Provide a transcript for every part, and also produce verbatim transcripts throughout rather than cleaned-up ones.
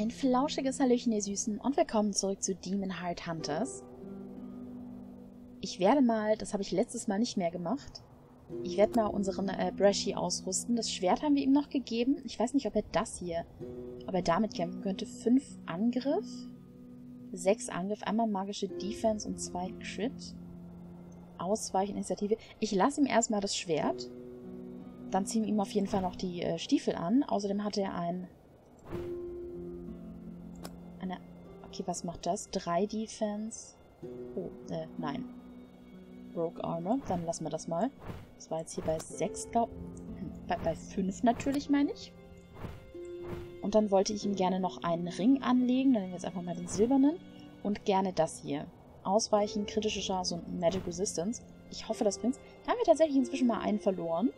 Ein flauschiges Hallöchen, ihr Süßen, und willkommen zurück zu Demon Heart Hunters. Ich werde mal, das habe ich letztes Mal nicht mehr gemacht, ich werde mal unseren äh, Brashy ausrüsten. Das Schwert haben wir ihm noch gegeben. Ich weiß nicht, ob er das hier, ob er damit kämpfen könnte. Fünf Angriff, sechs Angriff, einmal magische Defense und zwei Crit. Ausweichen, Initiative. Ich lasse ihm erstmal das Schwert. Dann ziehen wir ihm auf jeden Fall noch die äh, Stiefel an. Außerdem hat er ein... Eine... Okay, was macht das? Drei Defense. Oh, äh, nein. Rogue Armor. Dann lassen wir das mal. Das war jetzt hier bei sechs, glaube ich. Bei, bei fünf natürlich, meine ich. Und dann wollte ich ihm gerne noch einen Ring anlegen. Dann nehmen wir jetzt einfach mal den silbernen. Und gerne das hier. Ausweichen, kritische Chance und Magic Resistance. Ich hoffe, das bringt's. Da haben wir tatsächlich inzwischen mal einen verloren.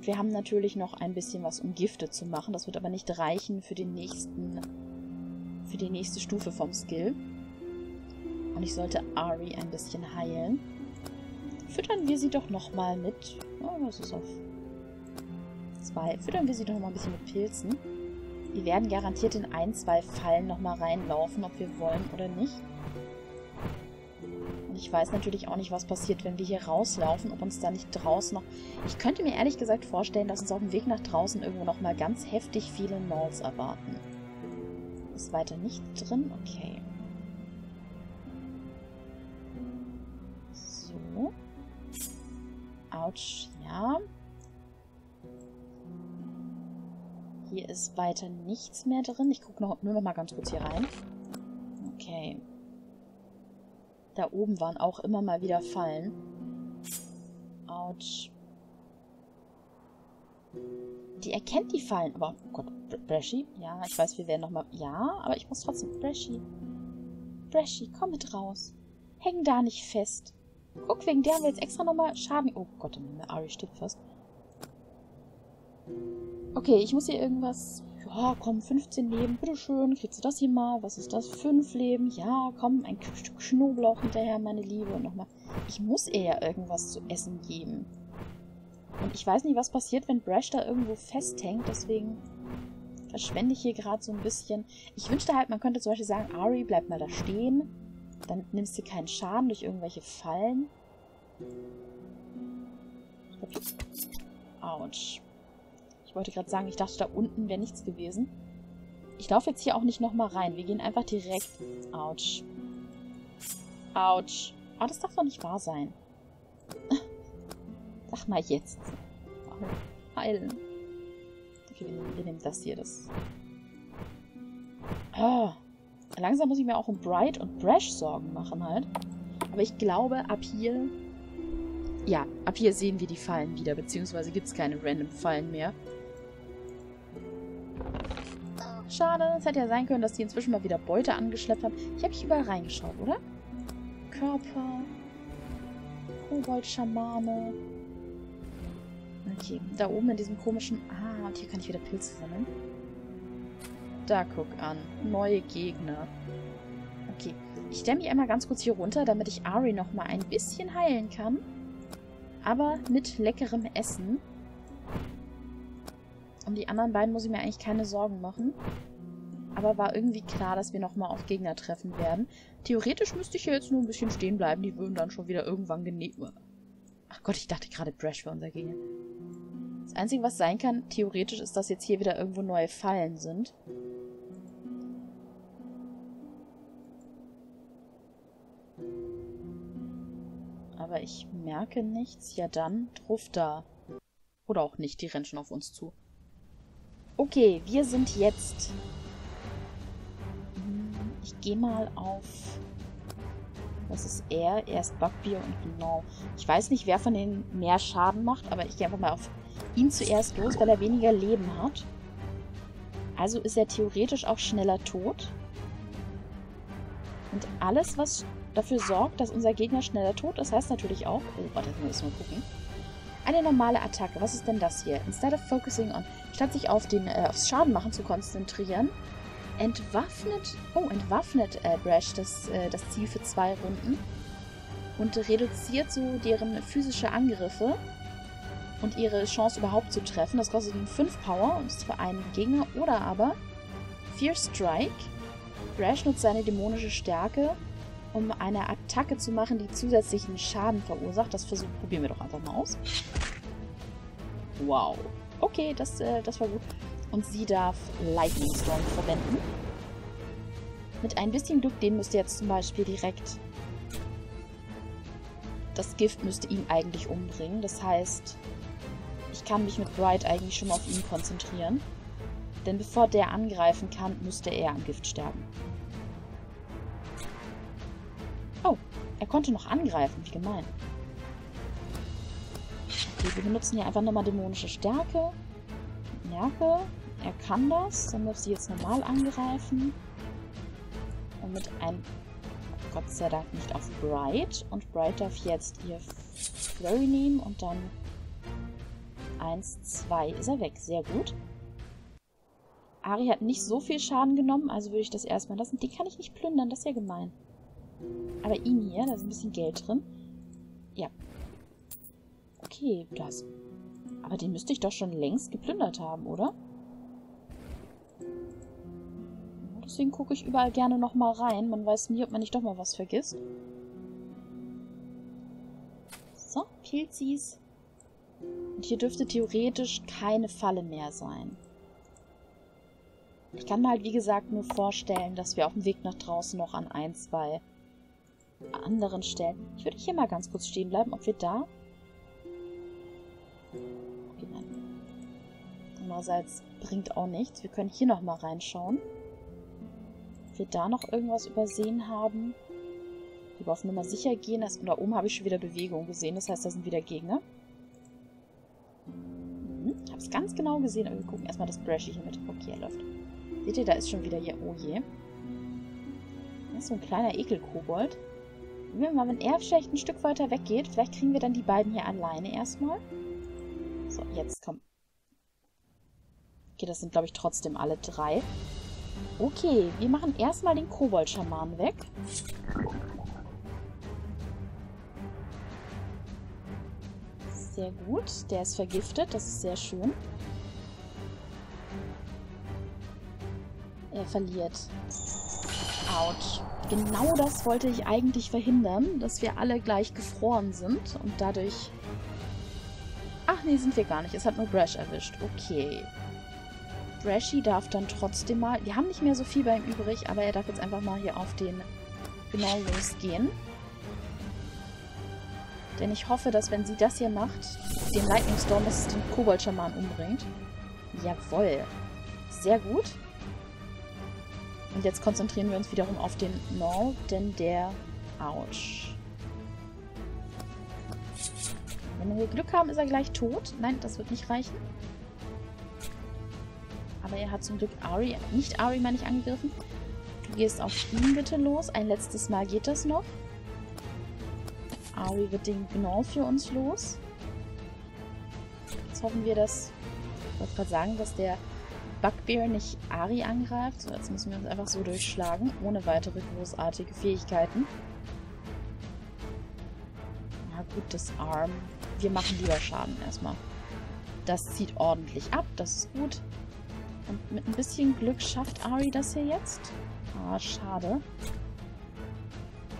Wir haben natürlich noch ein bisschen was, um Gifte zu machen. Das wird aber nicht reichen für den nächsten, für die nächste Stufe vom Skill. Und ich sollte Ari ein bisschen heilen. Füttern wir sie doch nochmal mit... Oh, das ist auf... Zwei. Füttern wir sie doch nochmal ein bisschen mit Pilzen. Wir werden garantiert in ein, zwei Fallen nochmal reinlaufen, ob wir wollen oder nicht. Ich weiß natürlich auch nicht, was passiert, wenn wir hier rauslaufen, ob uns da nicht draußen noch... Ich könnte mir ehrlich gesagt vorstellen, dass uns auf dem Weg nach draußen irgendwo nochmal ganz heftig viele Gnolls erwarten. Ist weiter nicht drin? Okay. So. Autsch, ja. Hier ist weiter nichts mehr drin. Ich gucke noch, nur noch mal ganz kurz hier rein. Okay. Da oben waren auch immer mal wieder Fallen. Autsch. Die erkennt die Fallen. Aber, oh Gott, Brashy. Ja, ich weiß, wir werden nochmal... Ja, aber ich muss trotzdem... Brashy. Brashy, komm mit raus. Häng da nicht fest. Guck, wegen der haben wir jetzt extra nochmal Schaden... Oh Gott, Ari steht fast. Okay, ich muss hier irgendwas... Ja, komm, fünfzehn Leben, bitteschön, kriegst du das hier mal? Was ist das? fünf Leben, ja, komm, ein Stück Knoblauch hinterher, meine Liebe. Und nochmal, ich muss ihr ja irgendwas zu essen geben. Und ich weiß nicht, was passiert, wenn Brash da irgendwo festhängt, deswegen verschwende ich hier gerade so ein bisschen. Ich wünschte halt, man könnte zum Beispiel sagen, Ari, bleib mal da stehen, dann nimmst du keinen Schaden durch irgendwelche Fallen. Autsch. Ich wollte gerade sagen, ich dachte, da unten wäre nichts gewesen. Ich laufe jetzt hier auch nicht nochmal rein. Wir gehen einfach direkt... Autsch. Autsch. Oh, das darf doch nicht wahr sein. Sag mal jetzt. Oh, heilen. Okay, wir, wir nehmen das hier. Das. Oh. Langsam muss ich mir auch um Bright und Brash Sorgen machen halt. Aber ich glaube, ab hier... Ja, ab hier sehen wir die Fallen wieder. Beziehungsweise gibt es keine random Fallen mehr. Schade, es hätte ja sein können, dass die inzwischen mal wieder Beute angeschleppt haben. Ich habe hier überall reingeschaut, oder? Körper. Kobold-Schamane. Okay, da oben in diesem komischen... Ah, und hier kann ich wieder Pilze sammeln. Da guck an. Neue Gegner. Okay, ich stelle mich einmal ganz kurz hier runter, damit ich Ari nochmal ein bisschen heilen kann. Aber mit leckerem Essen. Um die anderen beiden muss ich mir eigentlich keine Sorgen machen. Aber war irgendwie klar, dass wir nochmal auf Gegner treffen werden. Theoretisch müsste ich hier jetzt nur ein bisschen stehen bleiben. Die würden dann schon wieder irgendwann genäht. Ach Gott, ich dachte gerade, Brash wäre unser Gegner. Das Einzige, was sein kann, theoretisch, ist, dass jetzt hier wieder irgendwo neue Fallen sind. Aber ich merke nichts. Ja dann, ruf da. Oder auch nicht, die rennen schon auf uns zu. Okay, wir sind jetzt... Ich gehe mal auf... Was ist er? Er ist Bugbear und Gnoll. Ich weiß nicht, wer von denen mehr Schaden macht, aber ich gehe einfach mal auf ihn zuerst los, weil er weniger Leben hat. Also ist er theoretisch auch schneller tot. Und alles, was... dafür sorgt, dass unser Gegner schneller tot ist. Das heißt natürlich auch... Oh, warte, wir müssen mal gucken. Eine normale Attacke. Was ist denn das hier? Instead of focusing on... Statt sich auf den, äh, aufs Schaden machen zu konzentrieren, entwaffnet... Oh, entwaffnet äh, Brash das, äh, das Ziel für zwei Runden und reduziert so deren physische Angriffe und ihre Chance überhaupt zu treffen. Das kostet ihnen fünf Power und ist für einen Gegner. Oder aber Fierce Strike. Brash nutzt seine dämonische Stärke, um eine Attacke zu machen, die zusätzlichen Schaden verursacht. Das versuch, probieren wir doch einfach mal aus. Wow. Okay, das, äh, das war gut. Und sie darf Lightning Storm verwenden. Mit ein bisschen Glück, den müsste jetzt zum Beispiel direkt... Das Gift müsste ihn eigentlich umbringen. Das heißt, ich kann mich mit Bright eigentlich schon mal auf ihn konzentrieren. Denn bevor der angreifen kann, müsste er am Gift sterben. Oh, er konnte noch angreifen. Wie gemein. Okay, wir benutzen hier einfach nochmal dämonische Stärke. Nerve. Er kann das. Dann darf sie jetzt normal angreifen. Und mit einem... Gott sei Dank nicht auf Bright. Und Bright darf jetzt ihr Flurry nehmen und dann eins, zwei ist er weg. Sehr gut. Ari hat nicht so viel Schaden genommen, also würde ich das erstmal lassen. Den kann ich nicht plündern, das ist ja gemein. Aber ihn hier, da ist ein bisschen Geld drin. Ja. Okay, das. Aber den müsste ich doch schon längst geplündert haben, oder? Deswegen gucke ich überall gerne nochmal rein. Man weiß nie, ob man nicht doch mal was vergisst. So, Pilzis. Und hier dürfte theoretisch keine Falle mehr sein. Ich kann mir halt, wie gesagt, nur vorstellen, dass wir auf dem Weg nach draußen noch an ein, zwei anderen Stellen... Ich würde hier mal ganz kurz stehen bleiben, ob wir da... Okay, nein. Andererseits bringt auch nichts. Wir können hier nochmal reinschauen. Wir da noch irgendwas übersehen haben. Lieber auf Nummer sicher gehen. Das, da oben habe ich schon wieder Bewegung gesehen. Das heißt, da sind wieder Gegner. Hm, habe es ganz genau gesehen. Aber wir gucken erstmal, dass Brashy hier mit okay, läuft. Seht ihr, da ist schon wieder hier. Oh je. Das ist so ein kleiner Ekelkobold. Wenn wir mal, wenn er vielleicht ein Stück weiter weggeht, vielleicht kriegen wir dann die beiden hier alleine erstmal. So, jetzt komm. Okay, das sind, glaube ich, trotzdem alle drei. Okay, wir machen erstmal den Kobold-Schaman weg. Sehr gut, der ist vergiftet, das ist sehr schön. Er verliert. Autsch. Genau das wollte ich eigentlich verhindern, dass wir alle gleich gefroren sind und dadurch... Ach nee, sind wir gar nicht, es hat nur Brash erwischt. Okay. Brashy darf dann trotzdem mal... Wir haben nicht mehr so viel bei ihm übrig, aber er darf jetzt einfach mal hier auf den genau losgehen. Denn ich hoffe, dass wenn sie das hier macht, den Lightning Storm, dass es den Kobold-Schaman umbringt. Jawohl. Sehr gut. Und jetzt konzentrieren wir uns wiederum auf den Gnoll, denn der... Autsch. Wenn wir Glück haben, ist er gleich tot. Nein, das wird nicht reichen. Aber er hat zum Glück Ari, nicht Ari, meine ich, angegriffen. Du gehst auf ihn bitte los. Ein letztes Mal geht das noch. Ari wird den Gnoll für uns los. Jetzt hoffen wir, dass... Ich wollte gerade sagen, dass der Bugbear nicht Ari angreift. So, jetzt müssen wir uns einfach so durchschlagen, ohne weitere großartige Fähigkeiten. Na gut, das Arm. Wir machen lieber Schaden erstmal. Das zieht ordentlich ab, das ist gut. Und mit ein bisschen Glück schafft Ari das hier jetzt. Ah, schade.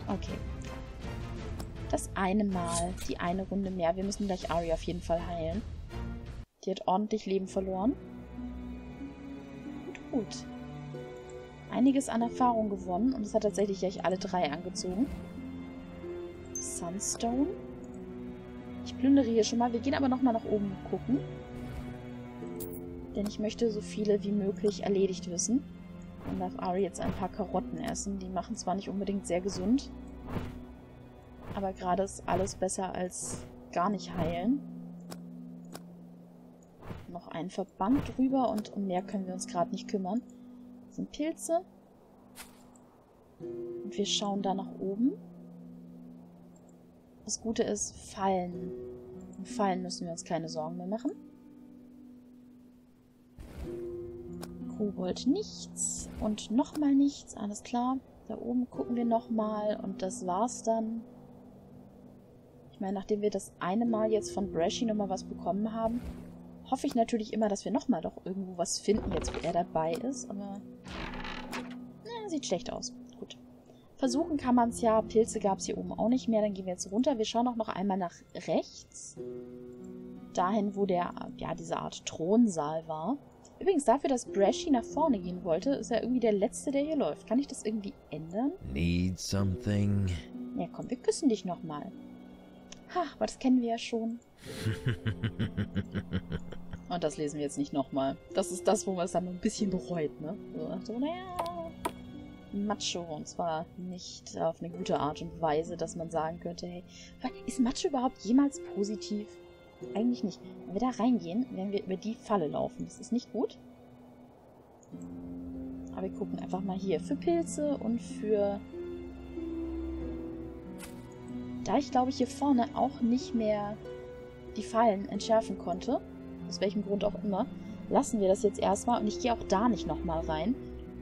Okay. Das eine Mal. Die eine Runde mehr. Wir müssen gleich Ari auf jeden Fall heilen. Die hat ordentlich Leben verloren. Gut, gut. Einiges an Erfahrung gewonnen. Und es hat tatsächlich gleich alle drei angezogen. Sunstone. Ich plündere hier schon mal. Wir gehen aber nochmal nach oben gucken. Denn ich möchte so viele wie möglich erledigt wissen. Dann darf Ari jetzt ein paar Karotten essen. Die machen zwar nicht unbedingt sehr gesund, aber gerade ist alles besser als gar nicht heilen. Noch ein Verband drüber und um mehr können wir uns gerade nicht kümmern. Das sind Pilze. Und wir schauen da nach oben. Das Gute ist, Fallen. Um Fallen müssen wir uns keine Sorgen mehr machen. Kobold nichts und nochmal nichts, alles klar. Da oben gucken wir nochmal und das war's dann. Ich meine, nachdem wir das eine Mal jetzt von Brashy nochmal was bekommen haben, hoffe ich natürlich immer, dass wir nochmal doch irgendwo was finden, jetzt wo er dabei ist, aber Sieht schlecht aus. Gut. Versuchen kann man es ja. Pilze gab es hier oben auch nicht mehr. Dann gehen wir jetzt runter. Wir schauen auch noch einmal nach rechts. Dahin, wo der, ja, diese Art Thronsaal war. Übrigens, dafür, dass Brashy nach vorne gehen wollte, ist er irgendwie der Letzte, der hier läuft. Kann ich das irgendwie ändern? Need something? Ja, komm, wir küssen dich nochmal. Ha, aber das kennen wir ja schon. Und das lesen wir jetzt nicht nochmal. Das ist das, wo man es dann ein bisschen bereut, ne? So, naja, Macho. Und zwar nicht auf eine gute Art und Weise, dass man sagen könnte, hey, ist Macho überhaupt jemals positiv? Eigentlich nicht. Wenn wir da reingehen, werden wir über die Falle laufen. Das ist nicht gut. Aber wir gucken einfach mal hier für Pilze und für... Da ich, glaube ich, hier vorne auch nicht mehr die Fallen entschärfen konnte, aus welchem Grund auch immer, lassen wir das jetzt erstmal. Und ich gehe auch da nicht nochmal rein.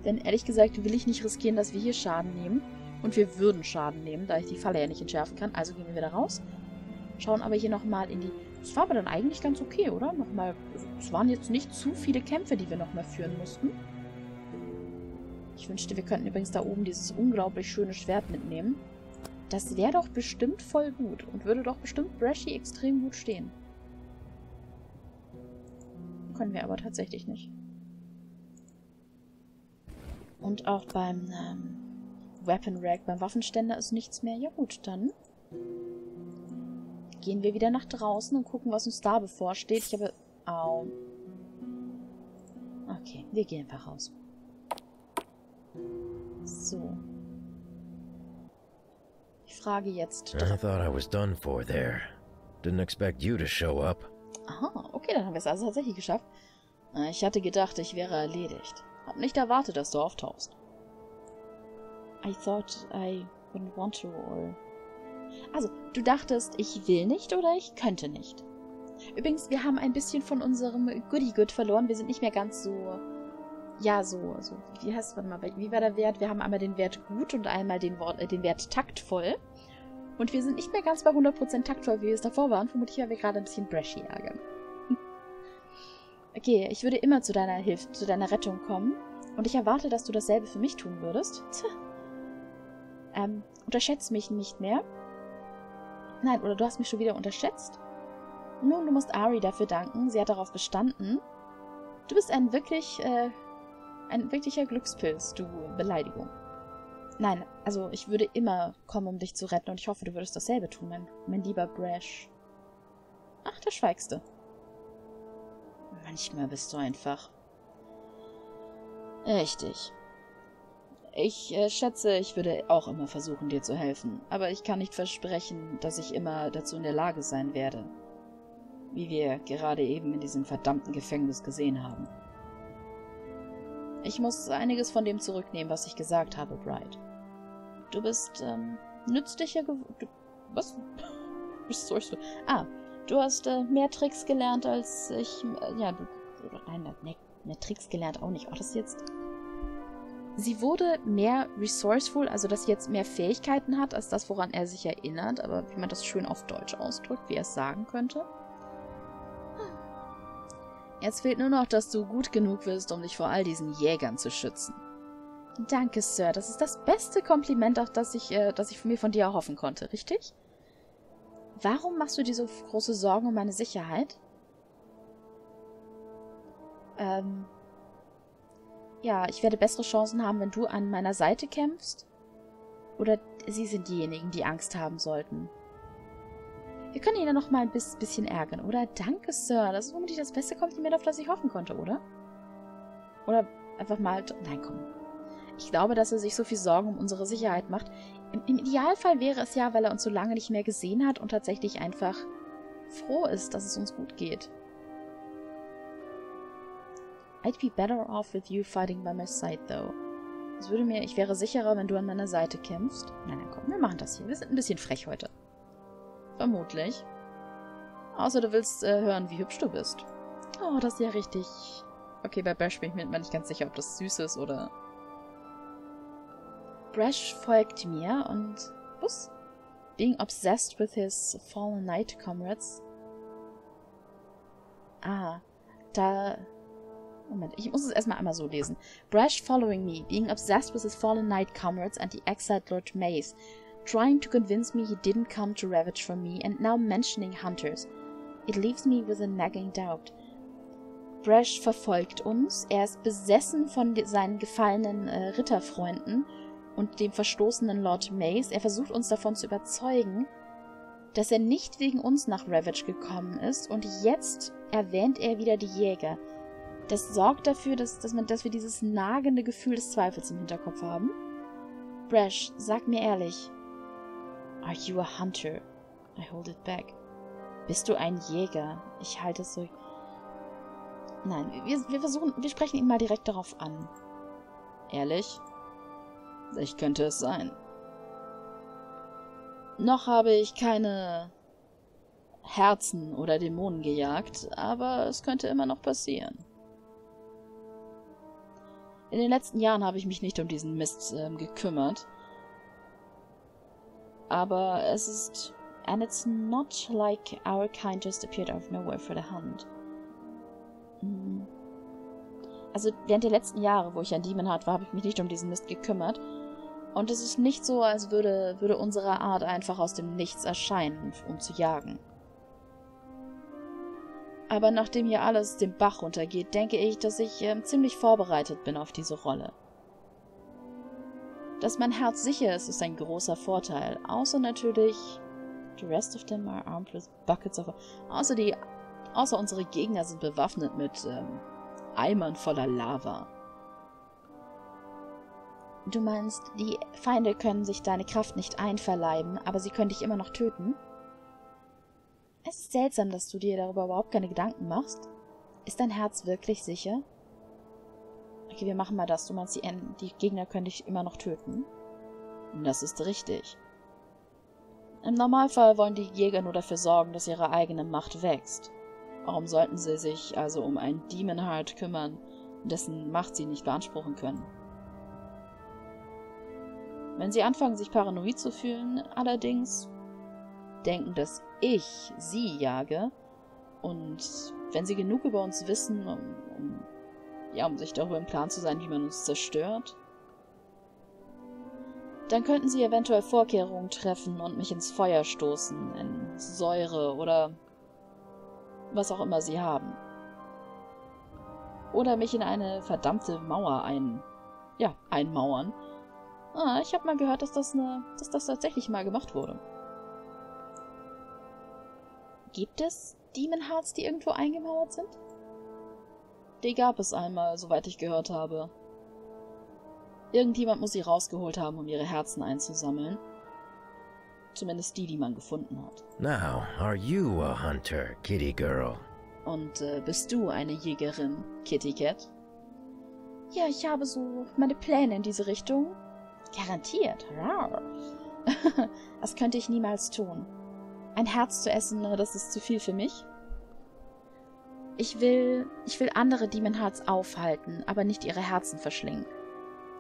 Denn ehrlich gesagt will ich nicht riskieren, dass wir hier Schaden nehmen. Und wir würden Schaden nehmen, da ich die Falle ja nicht entschärfen kann. Also gehen wir wieder raus. Schauen aber hier nochmal in die... Das war aber dann eigentlich ganz okay, oder? Nochmal... Es waren jetzt nicht zu viele Kämpfe, die wir nochmal führen mussten. Ich wünschte, wir könnten übrigens da oben dieses unglaublich schöne Schwert mitnehmen. Das wäre doch bestimmt voll gut und würde doch bestimmt Brashy extrem gut stehen. Können wir aber tatsächlich nicht. Und auch beim ähm, Weapon Rack, beim Waffenständer ist nichts mehr. Ja gut, dann... Gehen wir wieder nach draußen und gucken, was uns da bevorsteht. Ich habe... Au. Okay, wir gehen einfach raus. So. Ich frage jetzt... I thought I was done for there. Didn't expect you to show up. Aha, okay, dann haben wir es also tatsächlich geschafft. Ich hatte gedacht, ich wäre erledigt. Hab nicht erwartet, dass du auftauchst. I thought I wouldn't want to or... Also, du dachtest, ich will nicht oder ich könnte nicht. Übrigens, wir haben ein bisschen von unserem Goodie-Good verloren. Wir sind nicht mehr ganz so... Ja, so... so wie heißt warte mal, wie war der Wert? Wir haben einmal den Wert gut und einmal den, Wort, äh, den Wert taktvoll. Und wir sind nicht mehr ganz bei hundert Prozent taktvoll, wie wir es davor waren. Vermutlich, weil wir gerade ein bisschen Brashy ärgern. Okay, ich würde immer zu deiner Hilfe, zu deiner Rettung kommen. Und ich erwarte, dass du dasselbe für mich tun würdest. Tja. Ähm, unterschätze mich nicht mehr. Nein, oder du hast mich schon wieder unterschätzt? Nun, du musst Ari dafür danken. Sie hat darauf bestanden. Du bist ein wirklich, äh, ein wirklicher Glückspilz, du Beleidigung. Nein, also ich würde immer kommen, um dich zu retten und ich hoffe, du würdest dasselbe tun, mein, mein lieber Brash. Ach, da schweigst du. Manchmal bist du einfach... Richtig. Ich äh, schätze, ich würde auch immer versuchen, dir zu helfen. Aber ich kann nicht versprechen, dass ich immer dazu in der Lage sein werde. Wie wir gerade eben in diesem verdammten Gefängnis gesehen haben. Ich muss einiges von dem zurücknehmen, was ich gesagt habe, Bright. Du bist, ähm, nützlicher gew... Du, was? Was soll ich so... Ah, du hast äh, mehr Tricks gelernt, als ich... Äh, ja, du... Nein, mehr, mehr Tricks gelernt auch nicht. Oh, das ist jetzt... Sie wurde mehr resourceful, also dass sie jetzt mehr Fähigkeiten hat, als das, woran er sich erinnert. Aber wie man das schön auf Deutsch ausdrückt, wie er es sagen könnte. Jetzt fehlt nur noch, dass du gut genug bist, um dich vor all diesen Jägern zu schützen. Danke, Sir. Das ist das beste Kompliment, auf das ich, äh, das ich von mir von dir erhoffen konnte, richtig? Warum machst du dir so große Sorgen um meine Sicherheit? Ähm... Ja, ich werde bessere Chancen haben, wenn du an meiner Seite kämpfst. Oder sie sind diejenigen, die Angst haben sollten. Wir können ihn ja noch mal ein bisschen ärgern, oder? Danke, Sir. Das ist womöglich das beste Kompliment, auf das ich hoffen konnte, oder? Oder einfach mal... Nein, komm. Ich glaube, dass er sich so viel Sorgen um unsere Sicherheit macht. Im, im Idealfall wäre es ja, weil er uns so lange nicht mehr gesehen hat und tatsächlich einfach froh ist, dass es uns gut geht. I'd be better off with you fighting by my side, though. Es würde mir, ich wäre sicherer, wenn du an meiner Seite kämpfst. Nein, nein, komm, wir machen das hier. Wir sind ein bisschen frech heute. Vermutlich. Außer du willst äh, hören, wie hübsch du bist. Oh, das ist ja richtig... Okay, bei Brash bin ich mir nicht ganz sicher, ob das süß ist oder... Brash folgt mir und... Was? Being obsessed with his fallen knight comrades. Ah, da... Moment, ich muss es erstmal einmal so lesen. Brash following me, being obsessed with his fallen knight comrades and the exiled Lord Mace, trying to convince me he didn't come to ravage for me and now mentioning hunters. It leaves me with a nagging doubt. Brash verfolgt uns, er ist besessen von seinen gefallenen äh, Ritterfreunden und dem verstoßenen Lord Mace. Er versucht uns davon zu überzeugen, dass er nicht wegen uns nach Ravage gekommen ist und jetzt erwähnt er wieder die Jäger. Das sorgt dafür, dass, dass, man, dass wir dieses nagende Gefühl des Zweifels im Hinterkopf haben. Brash, sag mir ehrlich. Are you a hunter? I hold it back. Bist du ein Jäger? Ich halte es so... Nein, wir, wir versuchen, wir sprechen ihn mal direkt darauf an. Ehrlich? Ich könnte es sein. Noch habe ich keine Herzen oder Dämonen gejagt, aber es könnte immer noch passieren. In den letzten Jahren habe ich mich nicht um diesen Mist äh, gekümmert. Aber es ist... And it's not like our kind just appeared out of nowhere for the hunt. Also während der letzten Jahre, wo ich an Demon Heart war, habe ich mich nicht um diesen Mist gekümmert. Und es ist nicht so, als würde, würde unsere Art einfach aus dem Nichts erscheinen, um zu jagen. Aber nachdem hier alles den Bach runtergeht, denke ich, dass ich ähm, ziemlich vorbereitet bin auf diese Rolle. Dass mein Herz sicher ist, ist ein großer Vorteil. Außer natürlich... The rest of them are armed with buckets of... Außer die... Außer unsere Gegner sind bewaffnet mit ähm, Eimern voller Lava. Du meinst, die Feinde können sich deine Kraft nicht einverleiben, aber sie können dich immer noch töten? Es ist seltsam, dass du dir darüber überhaupt keine Gedanken machst. Ist dein Herz wirklich sicher? Okay, wir machen mal das. Du meinst, die, die Gegner können dich immer noch töten? Das ist richtig. Im Normalfall wollen die Jäger nur dafür sorgen, dass ihre eigene Macht wächst. Warum sollten sie sich also um einen Demon Heart kümmern, dessen Macht sie nicht beanspruchen können? Wenn sie anfangen, sich paranoid zu fühlen, allerdings denken, dass ich sie jage, und wenn sie genug über uns wissen, um, um, ja, um sich darüber im Klaren zu sein, wie man uns zerstört, dann könnten sie eventuell Vorkehrungen treffen und mich ins Feuer stoßen, in Säure oder was auch immer sie haben. Oder mich in eine verdammte Mauer ein... ja, einmauern. Ah, ich habe mal gehört, dass das, eine, dass das tatsächlich mal gemacht wurde. Gibt es Demon Hearts, die irgendwo eingemauert sind? Die gab es einmal, soweit ich gehört habe. Irgendjemand muss sie rausgeholt haben, um ihre Herzen einzusammeln. Zumindest die, die man gefunden hat. Now, are you a hunter, kitty girl? Und äh, bist du eine Jägerin, Kitty Cat? Ja, ich habe so meine Pläne in diese Richtung. Garantiert. Das könnte ich niemals tun. Ein Herz zu essen, das ist zu viel für mich. Ich will, ich will andere Demon Hearts aufhalten, aber nicht ihre Herzen verschlingen.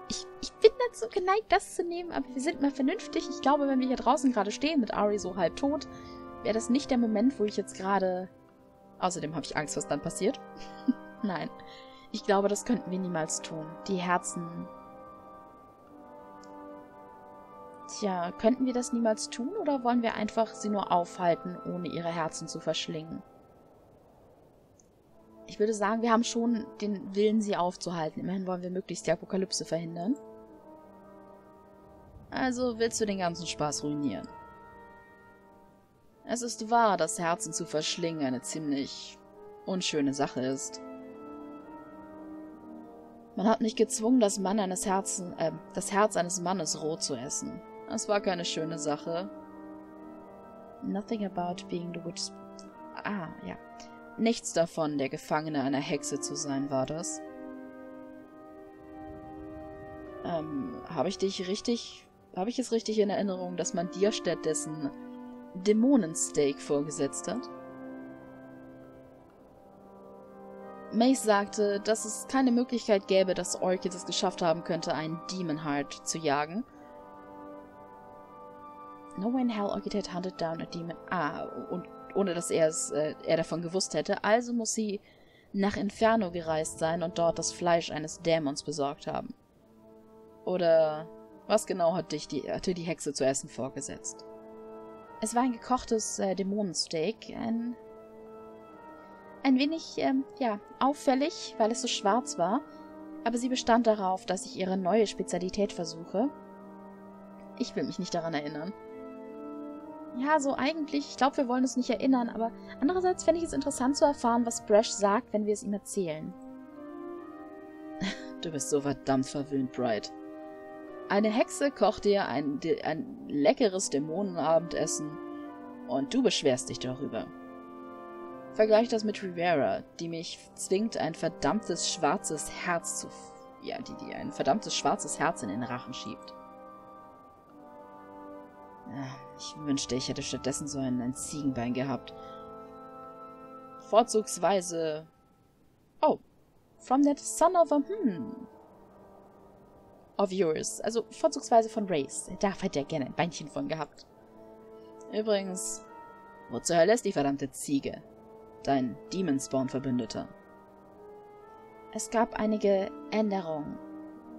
Ich, ich bin dazu geneigt, das zu nehmen, aber wir sind mal vernünftig. Ich glaube, wenn wir hier draußen gerade stehen, mit Ari so halb tot, wäre das nicht der Moment, wo ich jetzt gerade... Außerdem habe ich Angst, was dann passiert. Nein. Ich glaube, das könnten wir niemals tun. Die Herzen... Tja, könnten wir das niemals tun, oder wollen wir einfach sie nur aufhalten, ohne ihre Herzen zu verschlingen? Ich würde sagen, wir haben schon den Willen, sie aufzuhalten. Immerhin wollen wir möglichst die Apokalypse verhindern. Also willst du den ganzen Spaß ruinieren. Es ist wahr, dass Herzen zu verschlingen eine ziemlich unschöne Sache ist. Man hat mich gezwungen, das, Mann eines Herzen, äh, das Herz eines Mannes roh zu essen. Das war keine schöne Sache. Nothing about being the witch... Ah, ja. Nichts davon, der Gefangene einer Hexe zu sein, war das. Ähm, habe ich dich richtig... Habe ich es richtig in Erinnerung, dass man dir stattdessen Dämonensteak vorgesetzt hat? Mace sagte, dass es keine Möglichkeit gäbe, dass Orchid es geschafft haben könnte, einen Demon Heart zu jagen. No way in hell Orchid had hunted down a demon... Ah, und ohne dass er es, äh, er davon gewusst hätte. Also muss sie nach Inferno gereist sein und dort das Fleisch eines Dämons besorgt haben. Oder was genau hat dich die, hatte die Hexe zu essen vorgesetzt? Es war ein gekochtes äh, Dämonensteak, ein, ein wenig, ähm, ja, auffällig, weil es so schwarz war, aber sie bestand darauf, dass ich ihre neue Spezialität versuche. Ich will mich nicht daran erinnern. Ja, so eigentlich, ich glaube, wir wollen uns nicht erinnern, aber andererseits fände ich es interessant zu erfahren, was Brash sagt, wenn wir es ihm erzählen. Du bist so verdammt verwöhnt, Bright. Eine Hexe kocht dir ein, ein leckeres Dämonenabendessen und du beschwerst dich darüber. Vergleich das mit Rivera, die mich zwingt, ein verdammtes schwarzes Herz zu... Ja, die, die ein verdammtes schwarzes Herz in den Rachen schiebt. Ich wünschte, ich hätte stattdessen so ein, ein Ziegenbein gehabt. Vorzugsweise... Oh, from that son of a... Hmm... Of yours. Also vorzugsweise von Race. Da hätte er gerne ein Beinchen von gehabt. Übrigens, wo zur Hölle ist die verdammte Ziege? Dein Demonspawn-Verbündeter. Es gab einige Änderungen,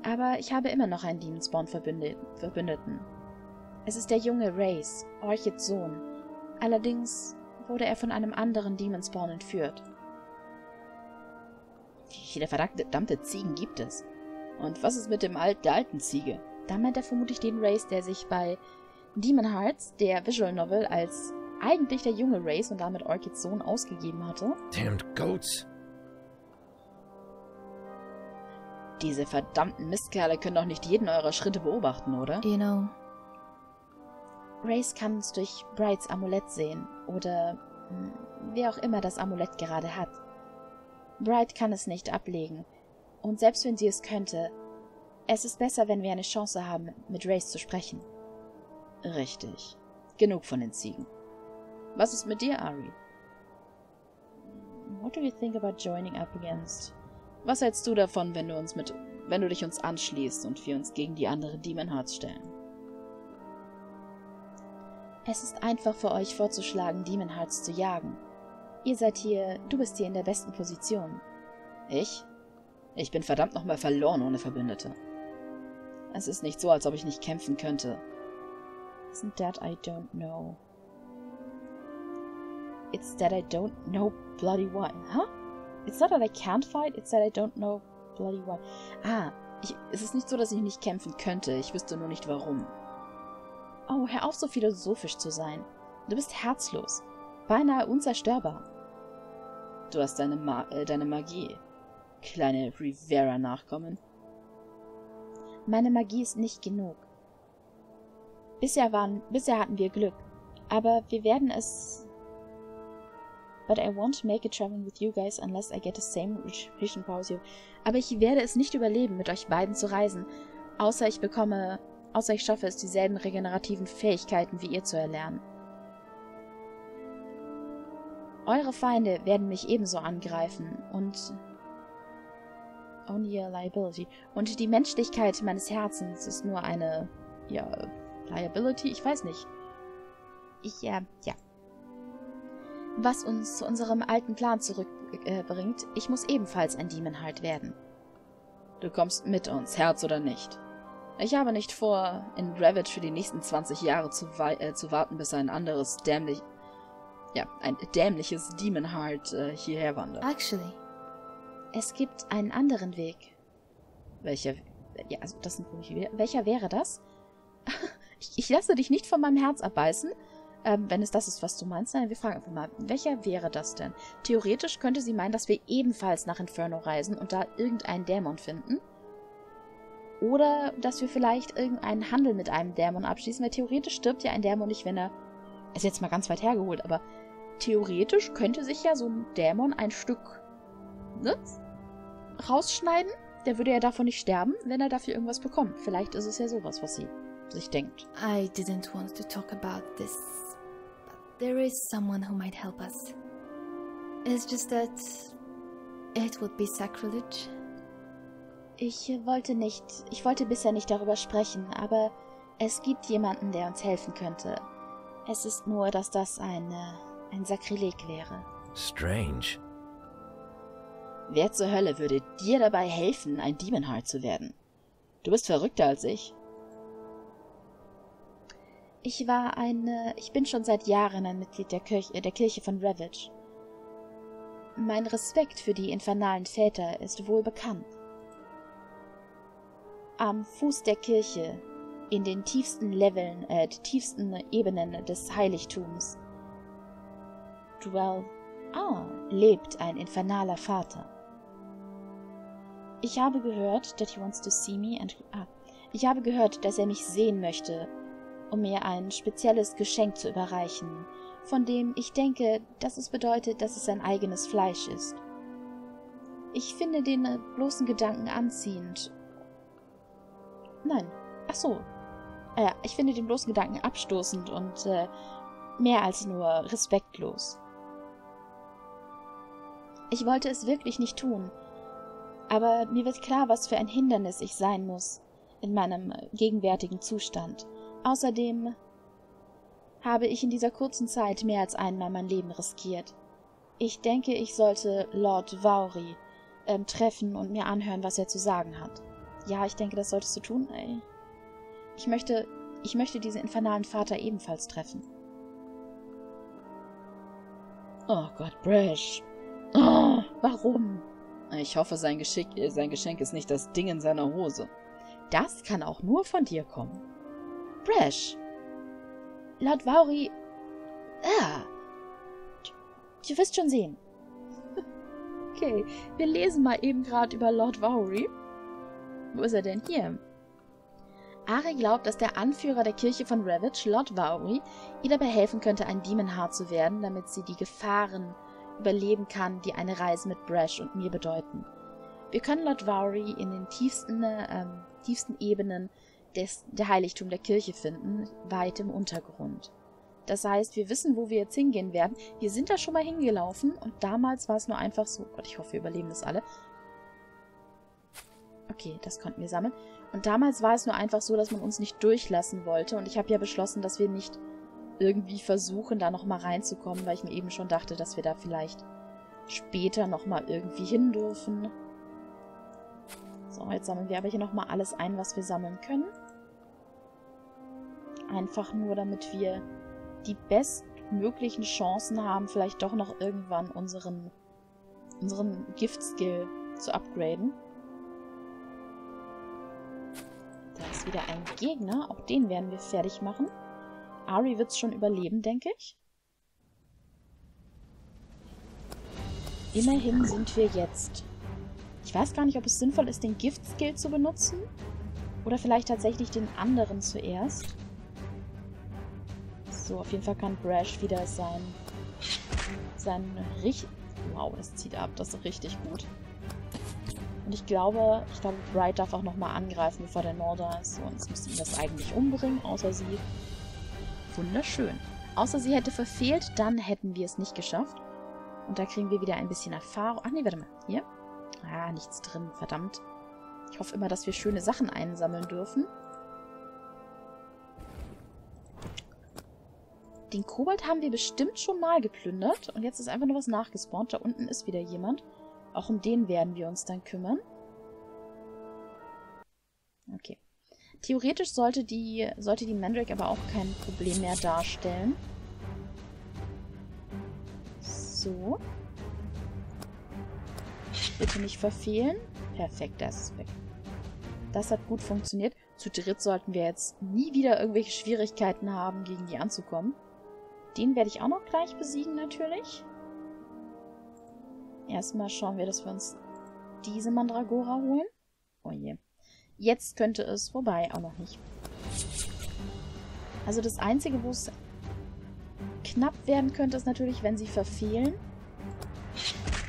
aber ich habe immer noch einen Demonspawn-Verbündeten. Es ist der junge Race, Orchids Sohn. Allerdings wurde er von einem anderen Demonspawn entführt. Wie viele verdammte Ziegen gibt es? Und was ist mit dem Alt, der alten Ziege? Da meint er vermutlich den Race, der sich bei Demon Hearts, der Visual Novel, als eigentlich der junge Race und damit Orchids Sohn ausgegeben hatte. Damned Goats! Diese verdammten Mistkerle können doch nicht jeden eurer Schritte beobachten, oder? You know. Race kann uns durch Brights Amulett sehen, oder mh, wer auch immer das Amulett gerade hat. Bright kann es nicht ablegen. Und selbst wenn sie es könnte, es ist besser, wenn wir eine Chance haben, mit Race zu sprechen. Richtig. Genug von den Ziegen. Was ist mit dir, Ari? What do you think about joining up against? Was hältst du davon, wenn du uns mit, wenn du dich uns anschließt und wir uns gegen die anderen Demon Hearts stellen? Es ist einfach für euch vorzuschlagen, Demon Hearts zu jagen. Ihr seid hier, du bist hier in der besten Position. Ich? Ich bin verdammt nochmal verloren ohne Verbündete. Es ist nicht so, als ob ich nicht kämpfen könnte. Isn't that I don't know? It's that I don't know bloody why. Huh? It's not that I can't fight, it's that I don't know bloody why. Ah, ich, es ist nicht so, dass ich nicht kämpfen könnte. Ich wüsste nur nicht warum. Oh, hör auf, so philosophisch zu sein. Du bist herzlos. Beinahe unzerstörbar. Du hast deine, Ma äh, deine Magie. Kleine Rivera-Nachkommen. Meine Magie ist nicht genug. Bisher, waren, bisher hatten wir Glück, aber wir werden es... But I won't make it traveling with you guys unless I get the same retribution power as you. Aber ich werde es nicht überleben, mit euch beiden zu reisen, außer ich bekomme... außer ich schaffe es, dieselben regenerativen Fähigkeiten wie ihr zu erlernen. Eure Feinde werden mich ebenso angreifen und... Only a liability. Und die Menschlichkeit meines Herzens ist nur eine, ja, liability? Ich weiß nicht. Ich, äh, ja. Was uns zu unserem alten Plan zurückbringt, äh, ich muss ebenfalls ein Demon Heart werden. Du kommst mit uns, Herz oder nicht. Ich habe nicht vor, in Ravage für die nächsten zwanzig Jahre zu, äh, zu warten, bis ein anderes dämlich, ja, ein dämliches Demon Heart äh, hierher wandert. Actually... Es gibt einen anderen Weg. Welcher? Ja, also das sind wirklich. Welcher wäre das? ich, ich lasse dich nicht von meinem Herz abbeißen. Ähm, wenn es das ist, was du meinst. Nein, wir fragen einfach mal, welcher wäre das denn? Theoretisch könnte sie meinen, dass wir ebenfalls nach Inferno reisen und da irgendeinen Dämon finden. Oder, dass wir vielleicht irgendeinen Handel mit einem Dämon abschließen, weil theoretisch stirbt ja ein Dämon nicht, wenn er... Ist jetzt mal ganz weit hergeholt, aber theoretisch könnte sich ja so ein Dämon ein Stück... Ne? rausschneiden, der würde ja davon nicht sterben, wenn er dafür irgendwas bekommt. Vielleicht ist es ja sowas, was sie sich denkt. I didn't want to talk about this, but there is someone who might help us. It's just that it would be sacrilege. Ich wollte nicht, ich wollte bisher nicht darüber sprechen, aber es gibt jemanden, der uns helfen könnte. Es ist nur, dass das eine, ein Sakrileg wäre. Strange. Wer zur Hölle würde dir dabei helfen, ein Demon Heart zu werden? Du bist verrückter als ich. Ich war eine... Ich bin schon seit Jahren ein Mitglied der Kirche, der Kirche von Ravage. Mein Respekt für die infernalen Väter ist wohl bekannt. Am Fuß der Kirche, in den tiefsten Leveln, äh, die tiefsten Ebenen des Heiligtums, dwell, ah, lebt ein infernaler Vater. Ich habe gehört, that he wants to see me and, ah, ich habe gehört, dass er mich sehen möchte, um mir ein spezielles Geschenk zu überreichen, von dem ich denke, dass es bedeutet, dass es sein eigenes Fleisch ist. Ich finde den bloßen Gedanken anziehend. Nein, ach so. Äh, ich finde den bloßen Gedanken abstoßend und äh, mehr als nur respektlos. Ich wollte es wirklich nicht tun, aber mir wird klar, was für ein Hindernis ich sein muss in meinem gegenwärtigen Zustand. Außerdem habe ich in dieser kurzen Zeit mehr als einmal mein Leben riskiert. Ich denke, ich sollte Lord Vaurie ähm, treffen und mir anhören, was er zu sagen hat. Ja, ich denke, das solltest du tun, ey. Ich möchte, ich möchte diesen infernalen Vater ebenfalls treffen. Oh Gott, Brash. Oh, warum? Ich hoffe, sein, Geschick, sein Geschenk ist nicht das Ding in seiner Hose. Das kann auch nur von dir kommen. Brash! Laut Vaurie... Ah! Du wirst schon sehen. Okay, wir lesen mal eben gerade über Lord Vaurie. Wo ist er denn hier? Ari glaubt, dass der Anführer der Kirche von Ravage, Lord Vaurie, ihr dabei helfen könnte, ein Demon Heart zu werden, damit sie die Gefahren überleben kann, die eine Reise mit Brash und mir bedeuten. Wir können Lord Vaurie in den tiefsten, ähm, tiefsten Ebenen des, der Heiligtum der Kirche finden, weit im Untergrund. Das heißt, wir wissen, wo wir jetzt hingehen werden. Wir sind da schon mal hingelaufen und damals war es nur einfach so, Gott, ich hoffe, wir überleben das alle. Okay, das konnten wir sammeln. Und damals war es nur einfach so, dass man uns nicht durchlassen wollte und ich habe ja beschlossen, dass wir nicht irgendwie versuchen, da nochmal reinzukommen, weil ich mir eben schon dachte, dass wir da vielleicht später nochmal irgendwie hin dürfen. So, jetzt sammeln wir aber hier nochmal alles ein, was wir sammeln können. Einfach nur, damit wir die bestmöglichen Chancen haben, vielleicht doch noch irgendwann unseren, unseren Gift-Skill zu upgraden. Da ist wieder ein Gegner, auch den werden wir fertig machen. Ari wird es schon überleben, denke ich. Immerhin sind wir jetzt... Ich weiß gar nicht, ob es sinnvoll ist, den Gift-Skill zu benutzen. Oder vielleicht tatsächlich den anderen zuerst. So, auf jeden Fall kann Brash wieder sein... Sein... Richt wow, das zieht ab, das ist richtig gut. Und ich glaube, ich glaube, Bright darf auch nochmal angreifen, bevor der Nord da ist. Sonst müsste ihn das eigentlich umbringen, außer sie... Wunderschön. Außer sie hätte verfehlt, dann hätten wir es nicht geschafft. Und da kriegen wir wieder ein bisschen Erfahrung. Ach nee, warte mal. Hier? Ah, nichts drin. Verdammt. Ich hoffe immer, dass wir schöne Sachen einsammeln dürfen. Den Kobold haben wir bestimmt schon mal geplündert. Und jetzt ist einfach nur was nachgespawnt. Da unten ist wieder jemand. Auch um den werden wir uns dann kümmern. Okay. Theoretisch sollte die, sollte die Mandrake aber auch kein Problem mehr darstellen. So. Bitte nicht verfehlen. Perfekt, das ist weg. Das hat gut funktioniert. Zu dritt sollten wir jetzt nie wieder irgendwelche Schwierigkeiten haben, gegen die anzukommen. Den werde ich auch noch gleich besiegen, natürlich. Erstmal schauen wir, dass wir uns diese Mandragora holen. Oh je. Jetzt könnte es, wobei, auch noch nicht. Also das Einzige, wo es knapp werden könnte, ist natürlich, wenn sie verfehlen.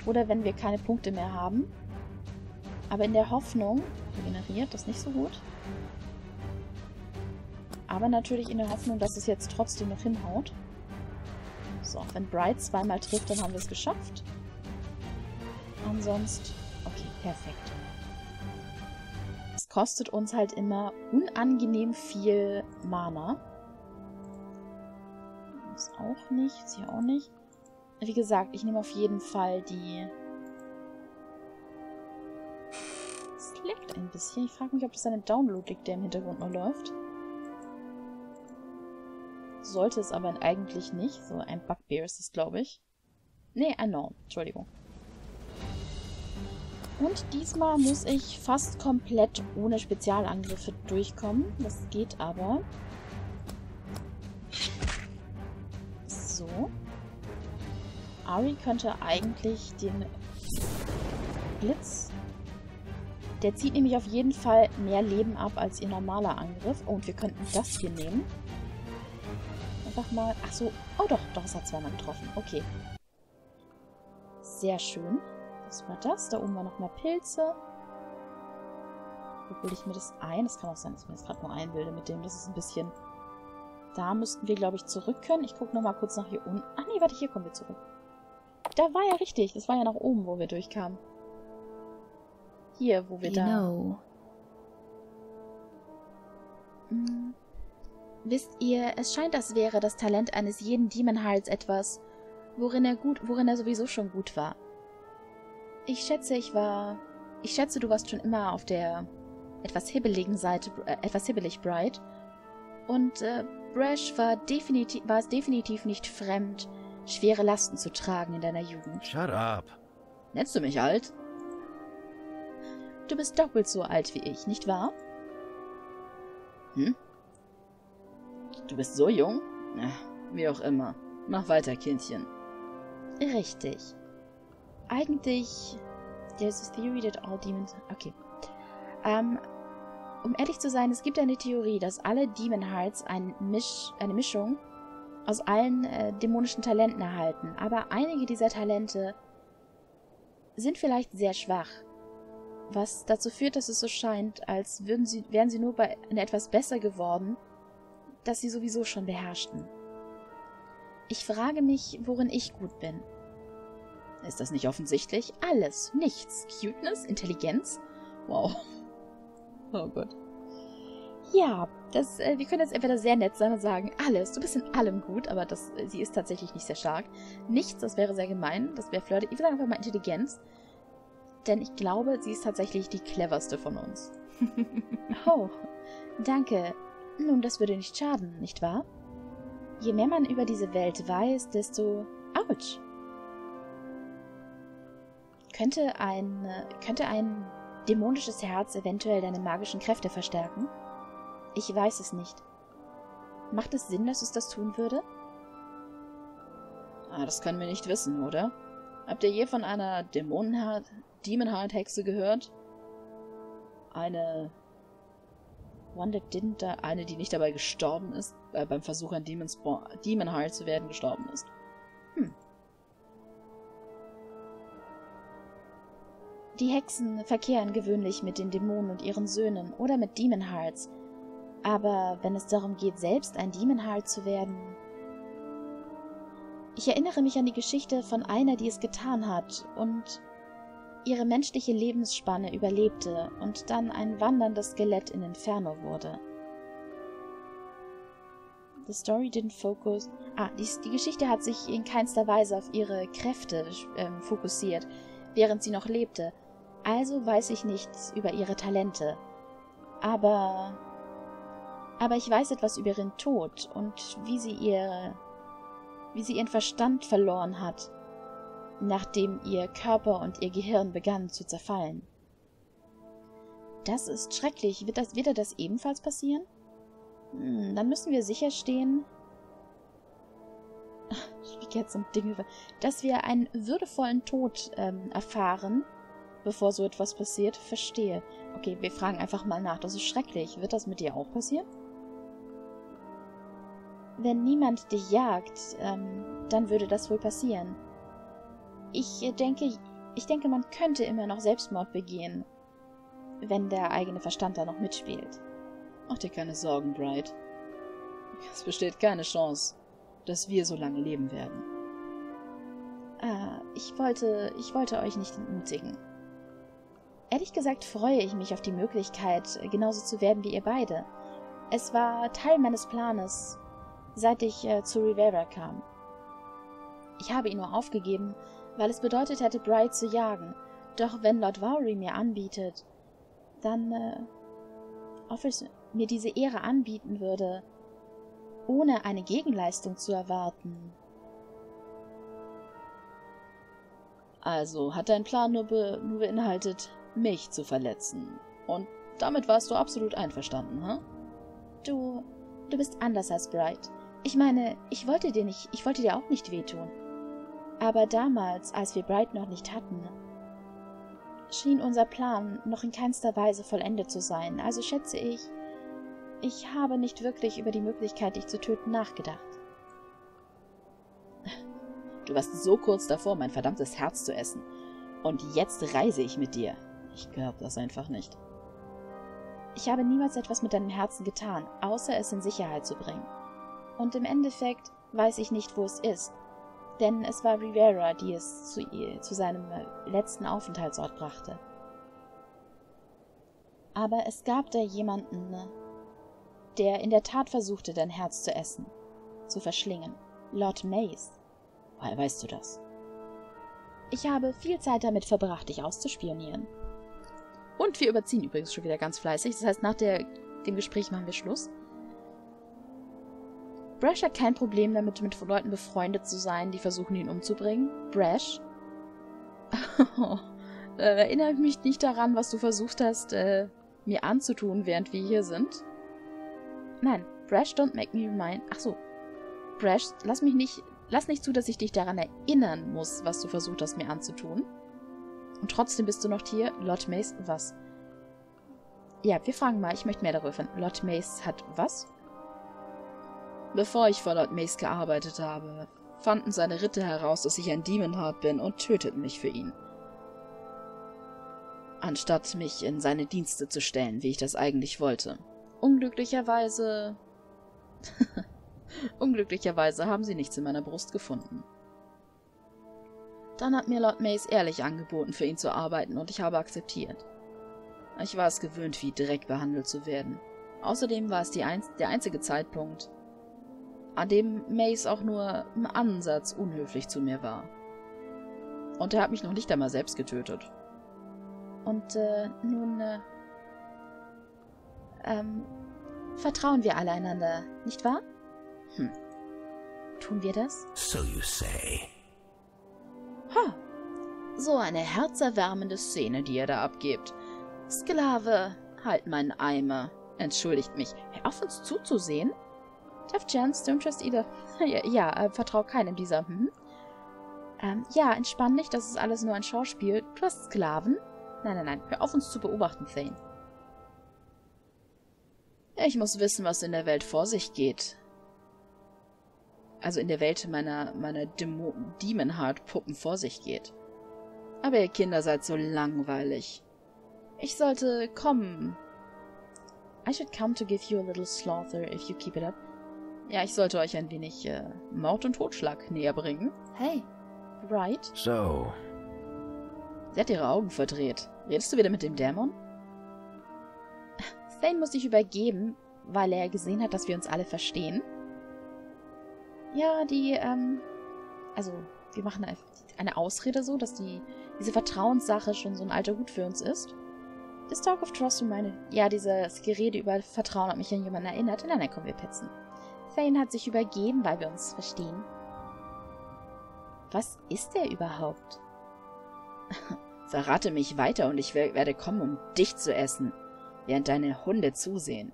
Oder wenn wir keine Punkte mehr haben. Aber in der Hoffnung, regeneriert das nicht so gut. Aber natürlich in der Hoffnung, dass es jetzt trotzdem noch hinhaut. So, auch wenn Bright zweimal trifft, dann haben wir es geschafft. Ansonsten, okay, perfekt. Kostet uns halt immer unangenehm viel Mana. Das auch nicht, das hier auch nicht. Wie gesagt, ich nehme auf jeden Fall die nervt ein bisschen. Ich frage mich, ob das an dem Download liegt, der im Hintergrund noch läuft. Sollte es aber eigentlich nicht. So ein Bugbear ist es, glaube ich. Nee, ein Norm. Entschuldigung. Und diesmal muss ich fast komplett ohne Spezialangriffe durchkommen. Das geht aber. So. Ari könnte eigentlich den Blitz... Der zieht nämlich auf jeden Fall mehr Leben ab als ihr normaler Angriff. Oh, und wir könnten das hier nehmen. Einfach mal... Ach so. Oh doch, doch, es hat zweimal getroffen. Okay. Sehr schön. Was war das? Da oben war nochmal Pilze. Wo bilde ich mir das ein? Das kann auch sein, dass ich mir das gerade nur einbilde mit dem. Das ist ein bisschen... Da müssten wir, glaube ich, zurück können. Ich gucke nochmal kurz nach hier unten. Ach nee, warte, hier kommen wir zurück. Da war ja richtig. Das war ja nach oben, wo wir durchkamen. Hier, wo wir da... Genau. Hm. Wisst ihr, es scheint, als wäre das Talent eines jeden Demon Hearts etwas, worin er gut, worin er sowieso schon gut war. Ich schätze, ich war... Ich schätze, du warst schon immer auf der etwas hibbeligen Seite, äh, etwas hibbelig, Bright. Und äh, Brash war, definitiv, war es definitiv nicht fremd, schwere Lasten zu tragen in deiner Jugend. Shut up! Nennst du mich alt? Du bist doppelt so alt wie ich, nicht wahr? Hm? Du bist so jung? Ach, wie auch immer. Mach weiter, Kindchen. Richtig. Eigentlich... There's a theory that all demons... Okay. Ähm, um ehrlich zu sein, es gibt eine Theorie, dass alle Demon Hearts ein Misch, eine Mischung aus allen äh, dämonischen Talenten erhalten. Aber einige dieser Talente sind vielleicht sehr schwach. Was dazu führt, dass es so scheint, als würden sie, wären sie nur bei etwas besser geworden, das sie sowieso schon beherrschten. Ich frage mich, worin ich gut bin. Ist das nicht offensichtlich? Alles, nichts. Cuteness, Intelligenz? Wow. Oh Gott. Ja, das, äh, wir können jetzt entweder sehr nett sein und sagen, alles, du bist in allem gut, aber das, äh, sie ist tatsächlich nicht sehr stark. Nichts, das wäre sehr gemein, das wäre flirty. Ich würde sagen einfach mal Intelligenz. Denn ich glaube, sie ist tatsächlich die cleverste von uns. Oh, danke. Nun, das würde nicht schaden, nicht wahr? Je mehr man über diese Welt weiß, desto... Autsch! Könnte ein... Könnte ein dämonisches Herz eventuell deine magischen Kräfte verstärken? Ich weiß es nicht. Macht es Sinn, dass es das tun würde? Ah, das können wir nicht wissen, oder? Habt ihr je von einer Dämonenherd... Demon Heart Hexe gehört? Eine... One that didn't die, eine, die nicht dabei gestorben ist, äh, beim Versuch, ein Demonspawn, Demon Heart zu werden, gestorben ist. Hm. Die Hexen verkehren gewöhnlich mit den Dämonen und ihren Söhnen oder mit Demon Hearts. Aber wenn es darum geht, selbst ein Demon Heart zu werden... Ich erinnere mich an die Geschichte von einer, die es getan hat und... ihre menschliche Lebensspanne überlebte und dann ein wanderndes Skelett in Inferno wurde. The story didn't focus... Ah, die, die Geschichte hat sich in keinster Weise auf ihre Kräfte ähm, fokussiert, während sie noch lebte. Also weiß ich nichts über ihre Talente. Aber... Aber ich weiß etwas über ihren Tod und wie sie ihr... wie sie ihren Verstand verloren hat, nachdem ihr Körper und ihr Gehirn begannen zu zerfallen. Das ist schrecklich. Wird das, wird ihr das ebenfalls passieren? Hm, dann müssen wir sicherstehen, dass wir einen würdevollen Tod ähm, erfahren, bevor so etwas passiert. Verstehe. Okay, wir fragen einfach mal nach. Das ist schrecklich. Wird das mit dir auch passieren? Wenn niemand dich jagt, ähm, dann würde das wohl passieren. Ich denke, ich denke, man könnte immer noch Selbstmord begehen, wenn der eigene Verstand da noch mitspielt. Mach dir keine Sorgen, Bright. Es besteht keine Chance, dass wir so lange leben werden. Ah, ich wollte, ich wollte euch nicht entmutigen. Ehrlich gesagt freue ich mich auf die Möglichkeit, genauso zu werden wie ihr beide. Es war Teil meines Planes, seit ich äh, zu Rivera kam. Ich habe ihn nur aufgegeben, weil es bedeutet hätte, Bright zu jagen. Doch wenn Lord Vaurie mir anbietet, dann äh, Office mir diese Ehre anbieten würde, ohne eine Gegenleistung zu erwarten. Also hat dein Plan nur, be nur beinhaltet, mich zu verletzen. Und damit warst du absolut einverstanden, hä? Huh? Du, du bist anders als Bright. Ich meine, ich wollte dir nicht, ich wollte dir auch nicht wehtun. Aber damals, als wir Bright noch nicht hatten, schien unser Plan noch in keinster Weise vollendet zu sein. Also schätze ich, ich habe nicht wirklich über die Möglichkeit, dich zu töten, nachgedacht. Du warst so kurz davor, mein verdammtes Herz zu essen. Und jetzt reise ich mit dir. Ich glaube das einfach nicht. Ich habe niemals etwas mit deinem Herzen getan, außer es in Sicherheit zu bringen. Und im Endeffekt weiß ich nicht, wo es ist. Denn es war Rivera, die es zu, ihr, zu seinem letzten Aufenthaltsort brachte. Aber es gab da jemanden, der in der Tat versuchte, dein Herz zu essen, zu verschlingen. Lord Mace. Woher weißt du das? Ich habe viel Zeit damit verbracht, dich auszuspionieren. Und wir überziehen übrigens schon wieder ganz fleißig. Das heißt, nach der, dem Gespräch machen wir Schluss. Brash hat kein Problem damit, mit Leuten befreundet zu sein, die versuchen, ihn umzubringen. Brash? Oh, äh, erinnere mich nicht daran, was du versucht hast, äh, mir anzutun, während wir hier sind. Nein, Brash, don't make me remind... Ach so. Brash, lass mich nicht... Lass nicht zu, dass ich dich daran erinnern muss, was du versucht hast, mir anzutun. Und trotzdem bist du noch hier. Lord Mace, was? Ja, wir fragen mal. Ich möchte mehr darüber finden. Lord Mace hat was? Bevor ich vor Lord Mace gearbeitet habe, fanden seine Ritter heraus, dass ich ein Demon Heart bin und töteten mich für ihn. Anstatt mich in seine Dienste zu stellen, wie ich das eigentlich wollte. Unglücklicherweise... Unglücklicherweise haben sie nichts in meiner Brust gefunden. Dann hat mir Lord Mace ehrlich angeboten, für ihn zu arbeiten, und ich habe akzeptiert. Ich war es gewöhnt, wie direkt behandelt zu werden. Außerdem war es die einz der einzige Zeitpunkt, an dem Mace auch nur im Ansatz unhöflich zu mir war. Und er hat mich noch nicht einmal selbst getötet. Und äh, nun, äh, ähm, vertrauen wir alle einander, nicht wahr? Hm. Tun wir das? So you say. Ha! So eine herzerwärmende Szene, die ihr da abgebt. Sklave, halt meinen Eimer. Entschuldigt mich. Hör auf, uns zuzusehen. Tough chance, don't trust either. ja, ja äh, vertrau keinem dieser. Hm? Ähm, ja, entspann dich, das ist alles nur ein Schauspiel. Du hast Sklaven? Nein, nein, nein. Hör auf, uns zu beobachten, Thane. Ich muss wissen, was in der Welt vor sich geht. Also in der Welt meiner, meiner Demo Demon Heart Puppen vor sich geht. Aber ihr Kinder seid so langweilig. Ich sollte kommen. I should come to give you a little slaughter if you keep it up. Ja, ich sollte euch ein wenig äh, Mord und Totschlag näher bringen. Hey, right? So. Sie hat ihre Augen verdreht. Redest du wieder mit dem Dämon? Thane muss sich übergeben, weil er gesehen hat, dass wir uns alle verstehen. Ja, die, ähm, also wir machen eine Ausrede so, dass die, diese Vertrauenssache schon so ein alter Hut für uns ist. This talk of trust reminded, ja, dieses Gerede über Vertrauen hat mich an jemanden erinnert. Nein, nein, komm, wir petzen. Thane hat sich übergeben, weil wir uns verstehen. Was ist er überhaupt? Verrate mich weiter und ich wer werde kommen, um dich zu essen, während deine Hunde zusehen.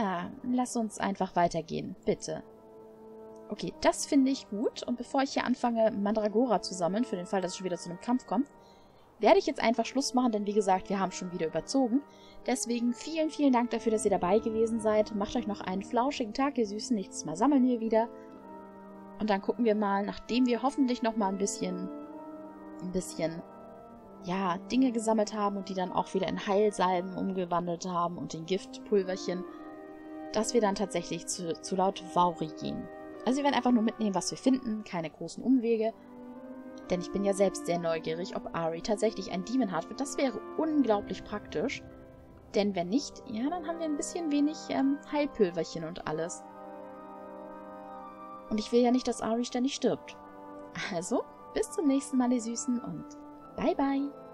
Ah, lass uns einfach weitergehen, bitte. Okay, das finde ich gut. Und bevor ich hier anfange, Mandragora zu sammeln, für den Fall, dass es schon wieder zu einem Kampf kommt, werde ich jetzt einfach Schluss machen, denn wie gesagt, wir haben schon wieder überzogen. Deswegen vielen, vielen Dank dafür, dass ihr dabei gewesen seid. Macht euch noch einen flauschigen Tag, ihr Süßen. Nächstes Mal sammeln wir wieder. Und dann gucken wir mal, nachdem wir hoffentlich nochmal ein bisschen, ein bisschen, ja, Dinge gesammelt haben und die dann auch wieder in Heilsalben umgewandelt haben und in Giftpulverchen, dass wir dann tatsächlich zu, zu Lord Vaurie gehen. Also wir werden einfach nur mitnehmen, was wir finden, keine großen Umwege. Denn ich bin ja selbst sehr neugierig, ob Ari tatsächlich ein Demon Heart wird. Das wäre unglaublich praktisch. Denn wenn nicht, ja, dann haben wir ein bisschen wenig ähm, Heilpülverchen und alles. Und ich will ja nicht, dass Ari ständig stirbt. Also, bis zum nächsten Mal, ihr Süßen, und bye bye!